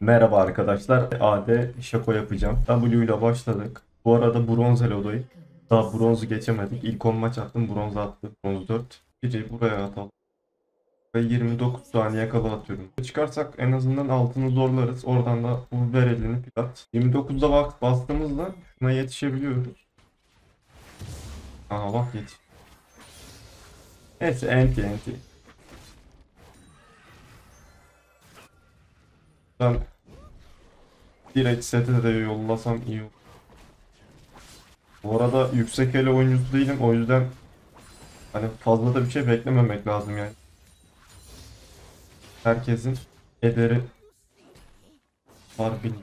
Merhaba arkadaşlar, AD Shaco yapacağım. W ile başladık. Bu arada bronz elodayım. Daha bronzu geçemedik. İlk 10 maç attım, bronz attım. Bronz 4. Biri buraya atalım. Ve 29 saniye kala atıyorum. Çıkarsak en azından altını zorlarız. Oradan da bu verelini pilat. 29'da bak bastığımızda şuna yetişebiliyoruz. Aha bak yetiş. Neyse enti. Ben direkt sete de yollasam iyi olur. Bu arada yüksek ele oyuncusu değilim, o yüzden hani fazla da bir şey beklememek lazım yani. Herkesin ederi var benim.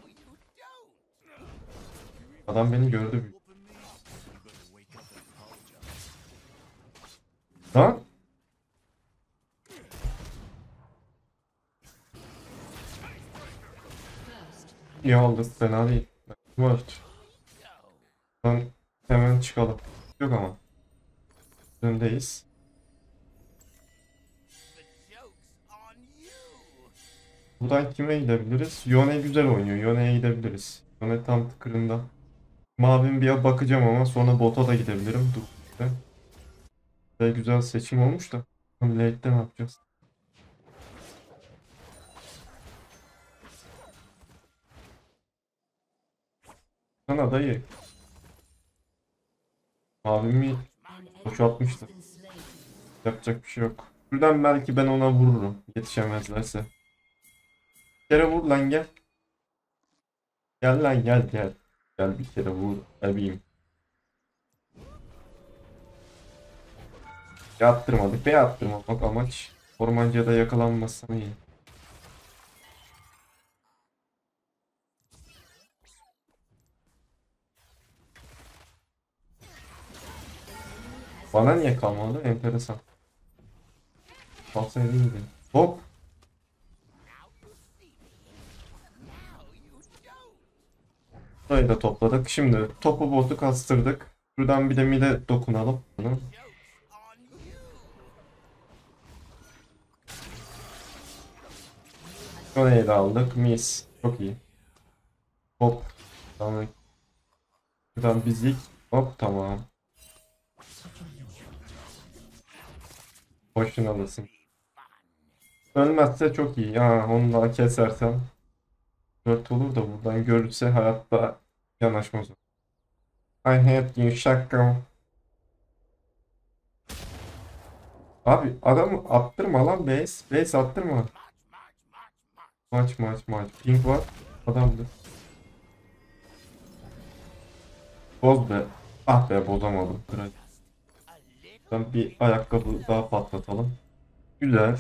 Adam beni gördü. Lan? İyi oldu, fena değil. Lan hemen çıkalım. Yok ama. Öndeyiz. Buradan kime gidebiliriz? Yone güzel oynuyor. Yone'ye gidebiliriz. Yone tam tıkırında. Mavim bir bakacağım ama sonra bota da gidebilirim. Dur. Güzel, güzel seçim olmuş da. Late'de ne yapacağız? Sana dayı. Mavimi boşaltmıştı. Yapacak bir şey yok. Şuradan belki ben ona vururum. Yetişemezlerse. Bir kere vur lan gel. Gel lan gel. Gel bir kere vur abiyim. Yattırmadık be yattırmadık. Bak amaç ormancıya da yakalanmasın iyi. Bana niye kalmadı? Enteresan. Falsa edildi. Hop. Burayı da topladık. Şimdi topu botu kastırdık. Şuradan bir de mide dokunalım. Şurayı da aldık. Mis. Çok iyi. Hop. Tamam. Şuradan bizlik. Hop tamam. Boşuna alasın. Ölmezse çok iyi. Ha, onu da kesersem 4 olur da buradan görürse hayatta yanaşmaz. I hate you Shaco. Abi adamı attırma lan base. Base attırma. Maç. Pink var. Adamdı. Boz be. Ah be bozamadım. Ben bir ayakkabı daha patlatalım. Güzel.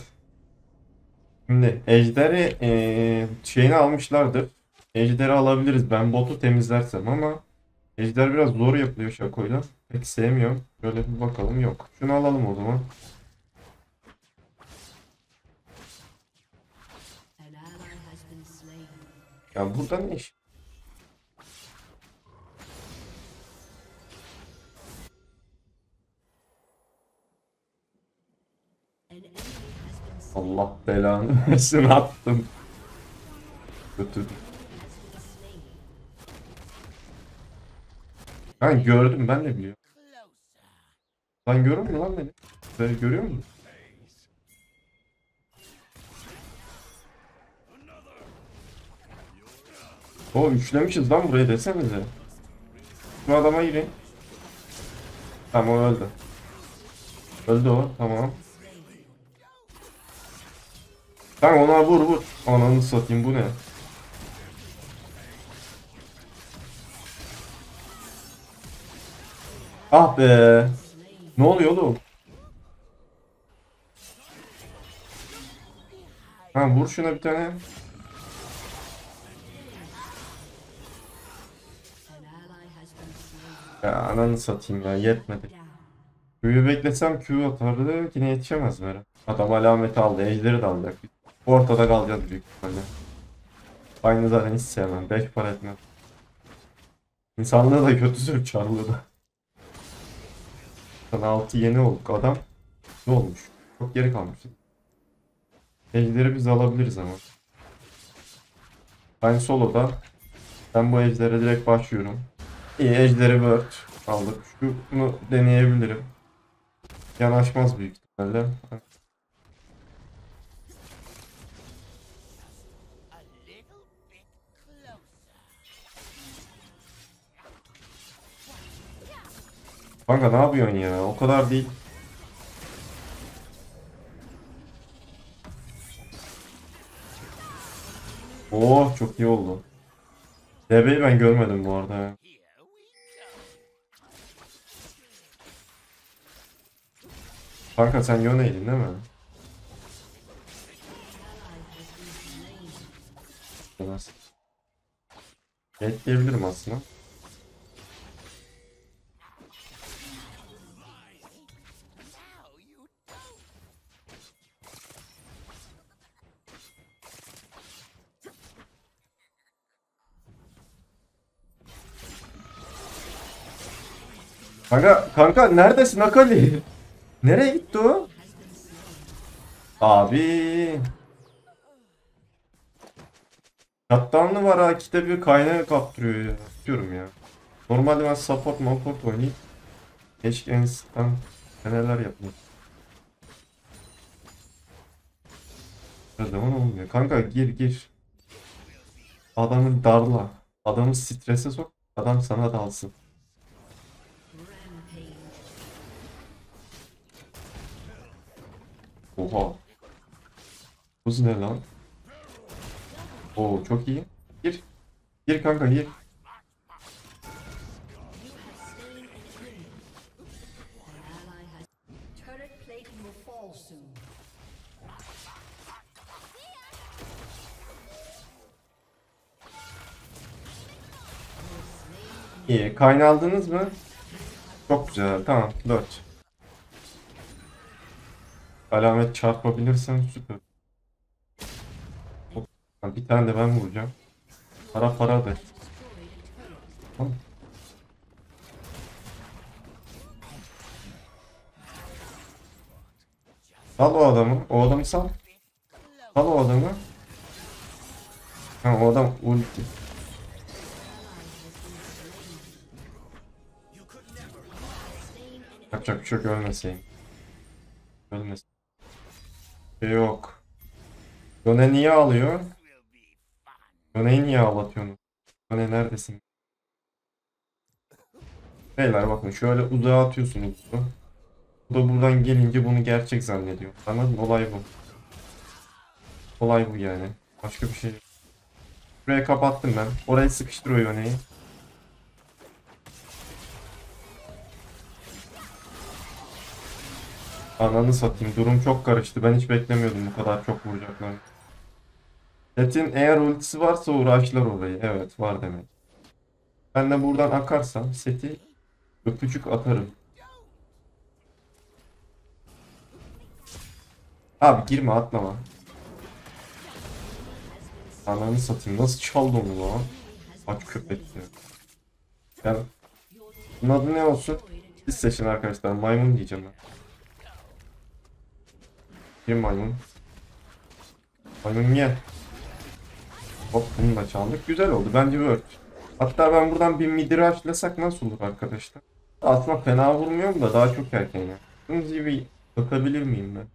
Şimdi ejderi şeyini almışlardır. Ejderi alabiliriz. Ben botu temizlersem ama ejder biraz zor yapılıyor Shaco'yla. Pek sevmiyorum. Böyle bir bakalım yok. Şunu alalım o zaman. Ya burada ne iş? Allah belanı versin attım. Kötü. Ben gördüm ben de biliyorum. Sen görüyor musun lan beni? Sen görüyor musun? O üçlemişiz lan burayı desenize. Şu adama girin. Tamam o öldü. Öldü o tamam. Lan ona vur. Ananı satayım bu ne? Ah be. Ne oluyor oğlum? Ha vur şuna bir tane. Ya ananı satayım ya yetmedi. Q'yu beklesem Q atardı yine yetişemez böyle. Adam alameti aldı ejderi de alacak. Ortada kalacağız büyük ihtimalle. Aynı zaten hiç sevmem. 5 para etmem. İnsanlığı da kötüsü çarlığı da. Sana 6 yeni olduk. Adam ne olmuş? Çok geri kalmıştı. Ejder'i biz alabiliriz ama. Ben soloda. Ben bu ejdere direkt başlıyorum. İyi, ejderi bird aldık. Şunu deneyebilirim. Yanaşmaz büyük ihtimalle. Kanka ne yapıyorsun ya? O kadar değil. Oh, çok iyi oldu. DB'yi ben görmedim bu arada. Kanka sen yöneydin değil mi? Etleyebilirim aslında. Kanka neredesin Akali? Nereye gitti o? Abi. Kattanlı var ha, kitabı bir kaynağı kaptırıyor ya. Diyorum ya. Normalde ben support oynayayım. Keşke enstitüden neler yapayım. Ne zaman olmuyor. Kanka gir. Adamı darla. Adamı strese sok. Adam sana dalsın. Oha. Bu ne lan? Oo, çok iyi. Gir kanka, gir. İyi, kaynaldınız mı? Çok güzel. Tamam, 4. Alamet çarpabilirsen süper. Bir tane de ben vuracağım. Para da. Tamam. Sal o adamı. O adamı sal. Sal o adamı. Ha, o adam ulti. Yapacak bir şey yok, ölmeseyim. Ölmesin. Yok. Yone niye ağlıyor? Yone'yi niye ağlatıyorsun? Yone neredesin? Beyler bakın, şöyle uzağa atıyorsunuz. Bu da buradan gelince bunu gerçek zannediyor. Anladın mı? Olay bu. Olay bu yani. Başka bir şey yok. Şuraya kapattım ben. Orayı sıkıştırıyor Yone'yi. Ananı satayım, durum çok karıştı. Ben hiç beklemiyordum bu kadar çok vuracaklar. Jet'in eğer ultisi varsa uğraşlar orayı. Evet, var demek. Ben de buradan akarsam seti öpücük atarım. Abi girme, atlama. Ananı satayım, nasıl çaldı onu lan? Aç köpek ya. Yani bunun adı ne olsun? Siz seçin arkadaşlar, maymun diyeceğim ben. Kim maymun? Maymun ye. Hop, bunu da çaldık. Güzel oldu. Bence work. Hatta ben buradan bir midiri açlasak nasıl olur arkadaşlar? Aslında fena vurmuyorum da daha çok erken ya. Bunun gibi bakabilir miyim ben?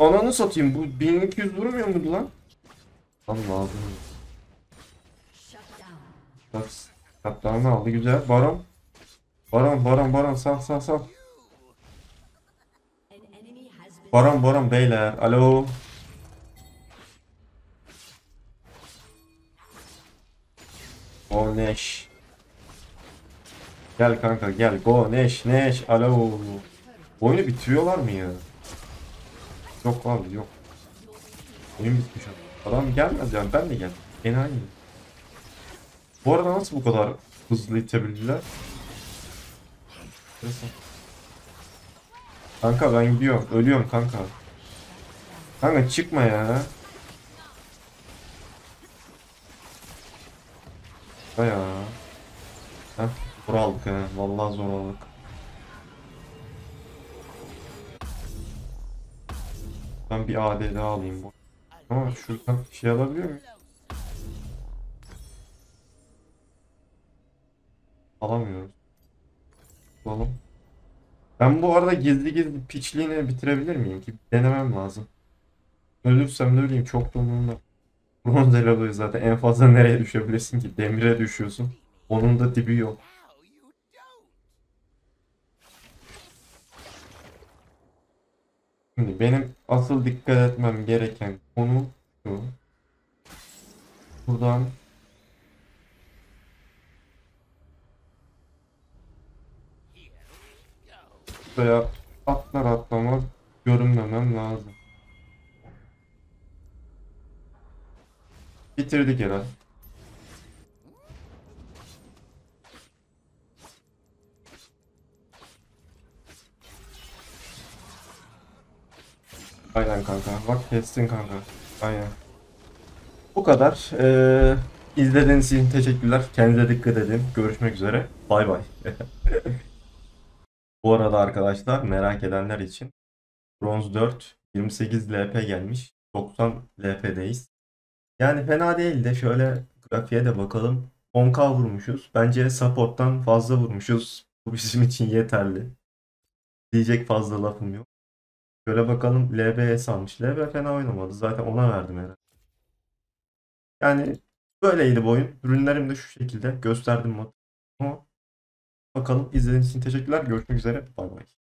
Ananı satayım, bu 1200 vurmuyor muydu lan? Allah'ım. Kaptanını aldı, güzel. Baron sal. Baron beyler, alo. Go Neş. Gel kanka gel, go Neş, alo. Oyunu bitiriyorlar mı ya? Yok abi, yok. Oyun bitmiş abi. Adam gelmez yani, ben de geldim. Enayi. Bu arada nasıl bu kadar hızlı itebildiler? Kanka ben gidiyorum. Ölüyorum kanka. Kanka çıkma ya. Usta ya. Heh, zor aldık ha. Vallahi zor aldık. Ben bir AD daha alayım bu. Ama şuradan şey alabiliyor muyum? Alamıyoruz. Alalım. Ben bu arada gizli gizli piçliğini bitirebilir miyim ki? Denemem lazım. Ölürsem de öleyim, çok da umurumda. Bronz el alıyor zaten, en fazla nereye düşebilirsin ki? Demire düşüyorsun. Onun da dibi yok. Şimdi benim asıl dikkat etmem gereken konu şu. Buradan buraya atlar atlamak, görünmemem lazım. Bitirdik herhalde. Aynen kanka. Bak kestin kanka. Aynen. Bu kadar. İzlediğiniz için teşekkürler. Kendinize dikkat edin. Görüşmek üzere. Bay bay. Bu arada arkadaşlar, merak edenler için Bronz 4 28 LP gelmiş. 90 LP'deyiz. Yani fena değil de şöyle grafiğe de bakalım. 10k vurmuşuz. Bence support'tan fazla vurmuşuz. Bu bizim için yeterli. Diyecek fazla lafım yok. Şöyle bakalım, LB'ye salmış. LB fena oynamadı. Zaten ona verdim herhalde. Yani böyleydi bu oyun. Ürünlerim de şu şekilde. Gösterdim ama bakalım. İzlediğiniz için teşekkürler. Görüşmek üzere. Bay bay.